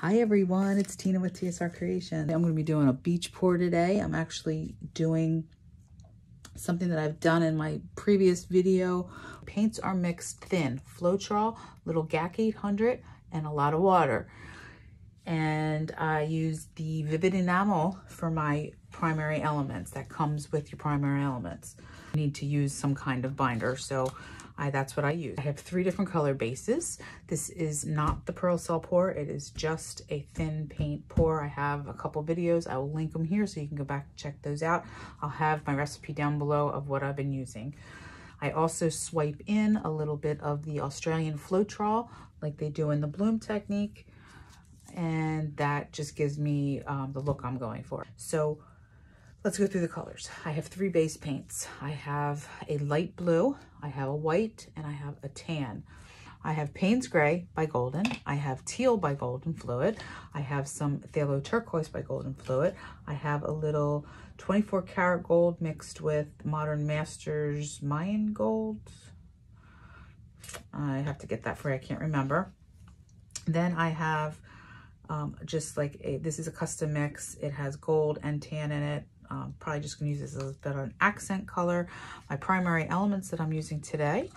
Hi everyone, it's Tina with TSR Creations. I'm going to be doing a beach pour today. I'm actually doing something that I've done in my previous video. Paints are mixed thin, Floetrol, little GAC 800, and a lot of water. And I use the Vivid Enamel for my primary elements. That comes with your primary elements. You need to use some kind of binder, so that's what I use. I have three different color bases. This is not the pearl cell pour. It is just a thin paint pour. I have a couple videos. I will link them here so you can go back and check those out. I'll have my recipe down below of what I've been using. I also swipe in a little bit of the Australian Floetrol like they do in the bloom technique. And that just gives me the look I'm going for. So let's go through the colors. I have three base paints. I have a light blue, I have a white, and I have a tan. I have Payne's Gray by Golden. I have Teal by Golden Fluid. I have some Phthalo Turquoise by Golden Fluid. I have a little 24 karat gold mixed with Modern Masters Mayan gold. I have to get that for you, I can't remember. Then I have just like this is a custom mix. It has gold and tan in it. Probably just gonna use this as a bit of an accent color. My primary elements that I'm using today,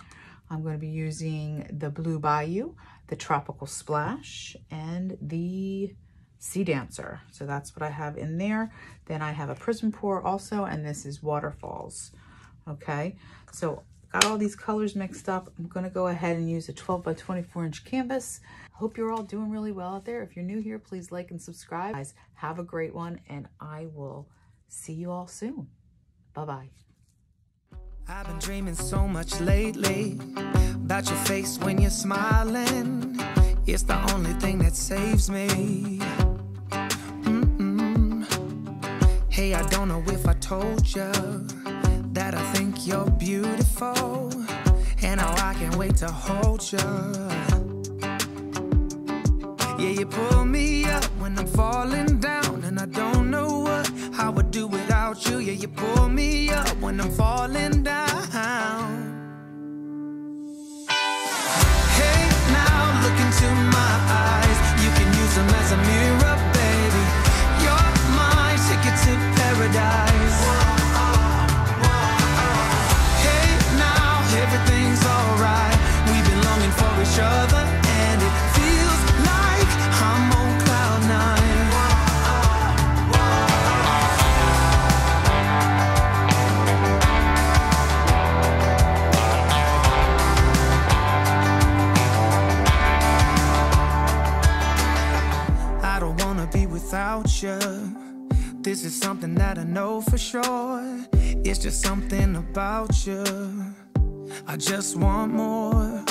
I'm gonna be using the Blue Bayou, the Tropical Splash, and the Sea Dancer. So that's what I have in there. Then I have a Prism Pour also, and this is Waterfalls. Okay, so got all these colors mixed up. I'm gonna go ahead and use a 12 by 24 inch canvas. Hope you're all doing really well out there. If you're new here, please like and subscribe. Guys, have a great one, and I will see you all soon. Bye-bye. I've been dreaming so much lately about your face when you're smiling. It's the only thing that saves me. Hey, I don't know if I told you that I think you're beautiful, and now I can't wait to hold you. Yeah, you pull me up when I'm falling down, and I don't know what I would do without you. Yeah, you pull me up when I'm falling down. Hey, now look into my eyes. You can use them as a mirror, baby. You're my ticket to paradise. Everything's alright. We've been longing for each other, and it feels like I'm on cloud nine. I don't wanna be without you. This is something that I know for sure. It's just something about you. I just want more.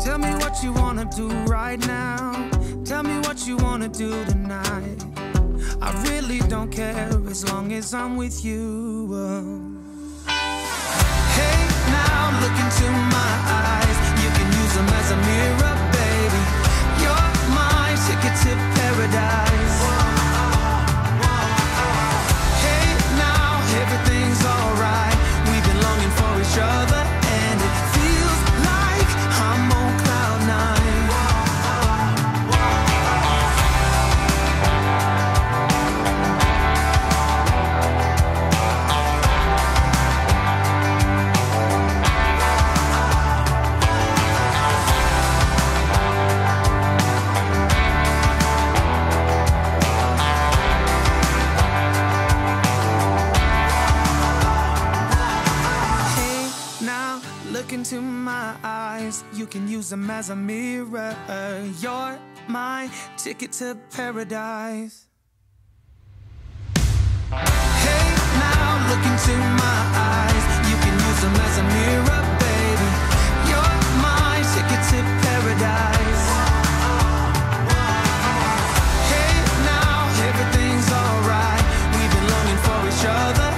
Tell me what you wanna do right now. Tell me what you wanna do tonight. I really don't care as long as I'm with you. Hey, now look into my eyes. You can use them as a mirror, baby. You're my ticket to paradise. Hey, now everything's alright. We've been longing for each other. Into my eyes, you can use them as a mirror. You're my ticket to paradise. Hey, now look into my eyes. You can use them as a mirror, baby. You're my ticket to paradise. Hey, now everything's alright. We've been longing for each other.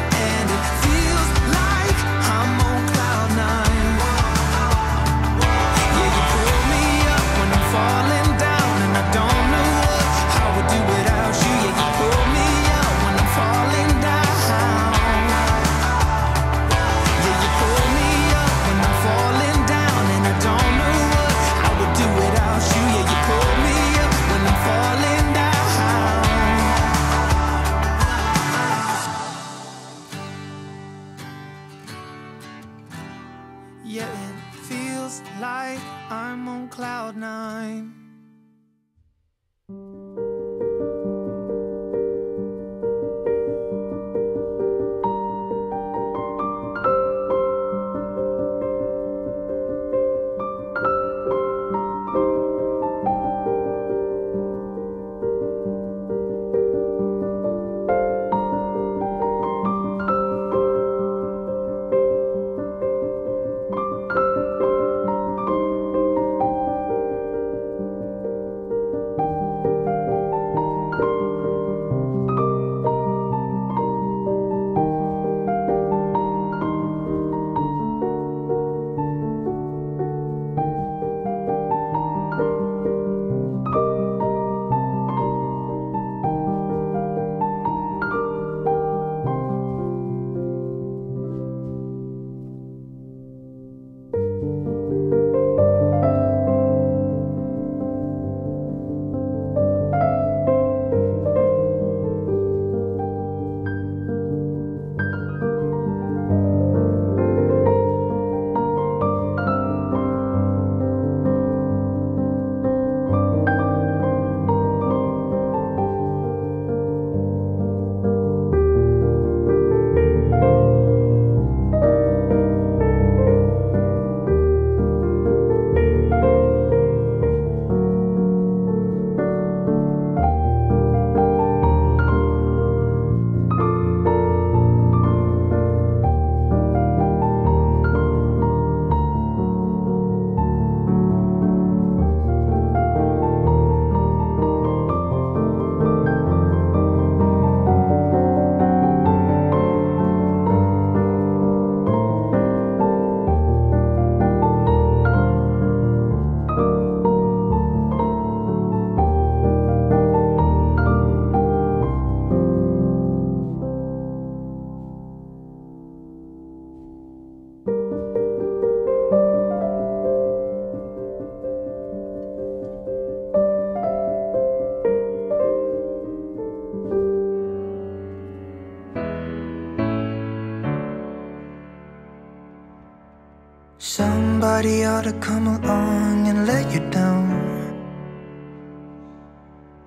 Somebody ought to come along and let you down,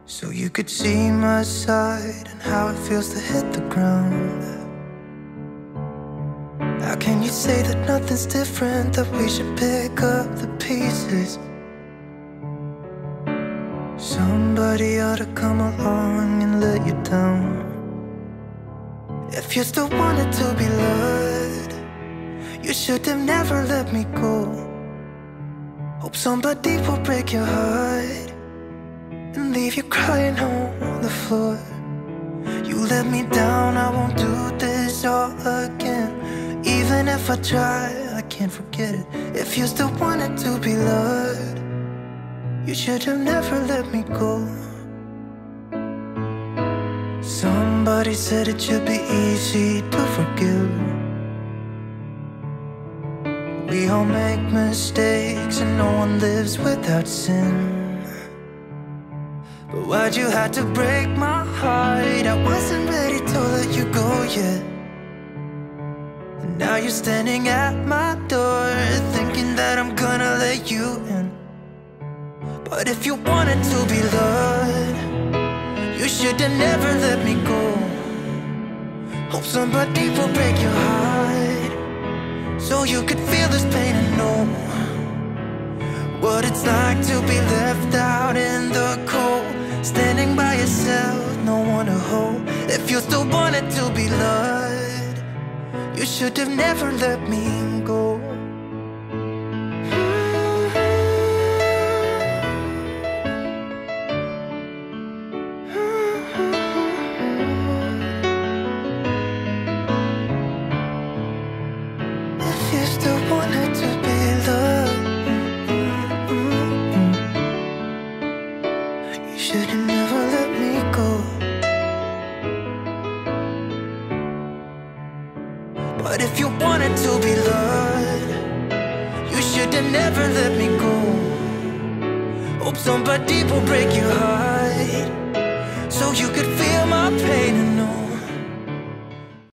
so you could see my side and how it feels to hit the ground. How can you say that nothing's different, that we should pick up the pieces? Somebody ought to come along and let you down. If you still wanted to be loved, you should have never let me go. Hope somebody will break your heart and leave you crying on the floor. You let me down, I won't do this all again. Even if I try, I can't forget it. If you still wanted to be loved, you should have never let me go. Somebody said it should be easy to forgive. We all make mistakes and no one lives without sin. But why'd you have to break my heart? I wasn't ready to let you go yet. And now you're standing at my door, thinking that I'm gonna let you in. But if you wanted to be loved, you should have never let me go. Hope somebody will break your heart, so you could feel this pain and know what it's like to be left out in the cold, standing by yourself, no one to hold. If you still wanted to be loved, you should have never let me go. Somebody will break your heart.